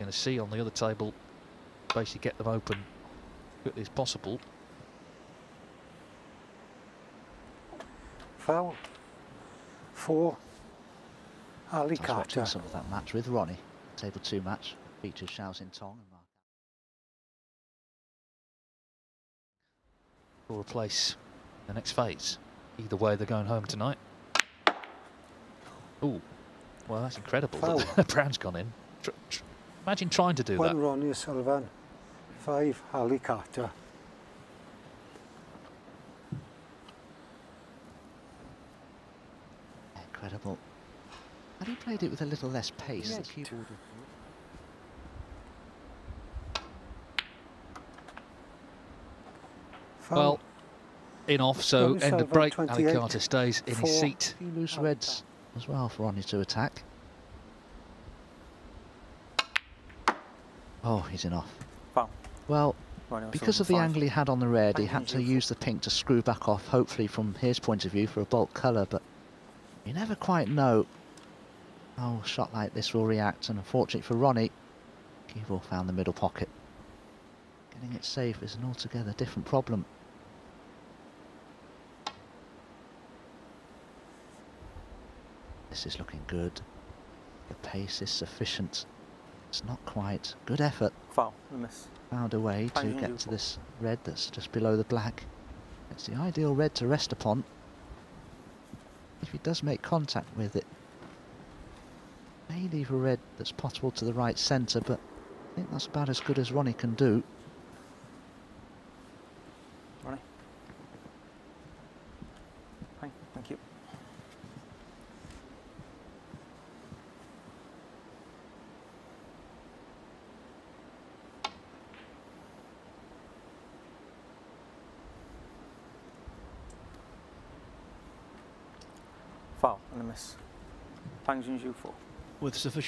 going to see on the other table, basically get them open as quickly as possible. Foul for Ali Carter. I was watching some of that match with Ronnie, Table 2 match, features Xiao Xin Tong and Mark. Will replace the next phase. Either way, they're going home tonight. Ooh, well, that's incredible. That Brown's gone in. Imagine trying to do that. One Ronnie O'Sullivan, 5 Ali Carter. Incredible. Had he played it with a little less pace? Yes. The keyboard. Well, in off, so end of break. Ali Carter stays in his seat. Loose reds as well for Ronnie to attack. Oh, he's in off. Well, because of the angle he had on the red, he had to use the pink to screw back off, hopefully from his point of view, for a bulk colour, but you never quite know how a shot like this will react, and unfortunately for Ronnie, Keevil found the middle pocket. Getting it safe is an altogether different problem. This is looking good. The pace is sufficient. It's not quite. Good effort. Foul. Miss. Found a way to get to this red that's just below the black. It's the ideal red to rest upon. If he does make contact with it, may leave a red that's possible to the right centre, but I think that's about as good as Ronnie can do. Ronnie. Hi, thank you. Foul and a miss. Pang Junju 4. With sufficient